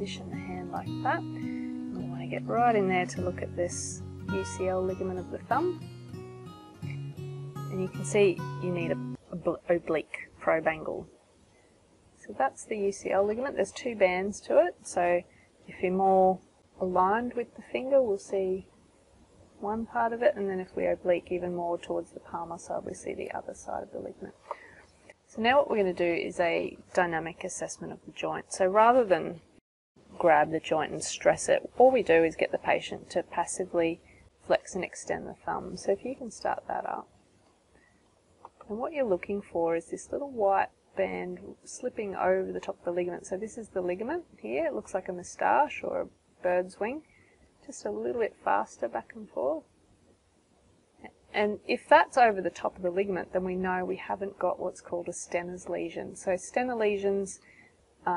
position the hand like that. I want to get right in there to look at this UCL ligament of the thumb. And you can see you need an oblique probe angle. So that's the UCL ligament. There's two bands to it, so if you're more aligned with the finger, we'll see one part of it, and then if we oblique even more towards the palmar side, we see the other side of the ligament. So now what we're going to do is a dynamic assessment of the joint. So rather than grab the joint and stress it, all we do is get the patient to passively flex and extend the thumb. So if you can start that up. And what you're looking for is this little white band slipping over the top of the ligament. So this is the ligament here. It looks like a moustache or a bird's wing. Just a little bit faster back and forth. And if that's over the top of the ligament, then we know we haven't got what's called a Stener's lesion. So Stener lesions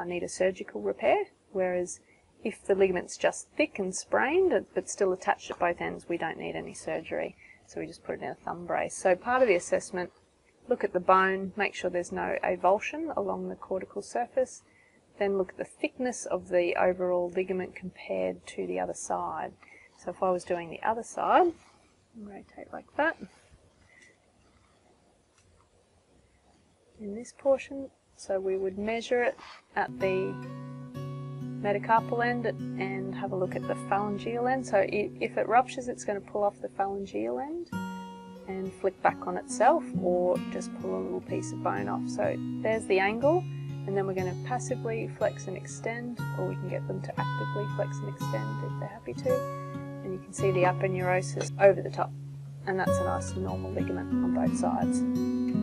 need a surgical repair, whereas if the ligament's just thick and sprained but still attached at both ends, we don't need any surgery. So we just put it in a thumb brace. So part of the assessment, look at the bone, make sure there's no avulsion along the cortical surface, then look at the thickness of the overall ligament compared to the other side. So if I was doing the other side, rotate like that. In this portion, so we would measure it at the metacarpal end and have a look at the phalangeal end. So if it ruptures, it's going to pull off the phalangeal end and flick back on itself, or just pull a little piece of bone off. So there's the angle, and then we're going to passively flex and extend, or we can get them to actively flex and extend if they're happy to, and you can see the aponeurosis over the top, and that's a nice normal ligament on both sides.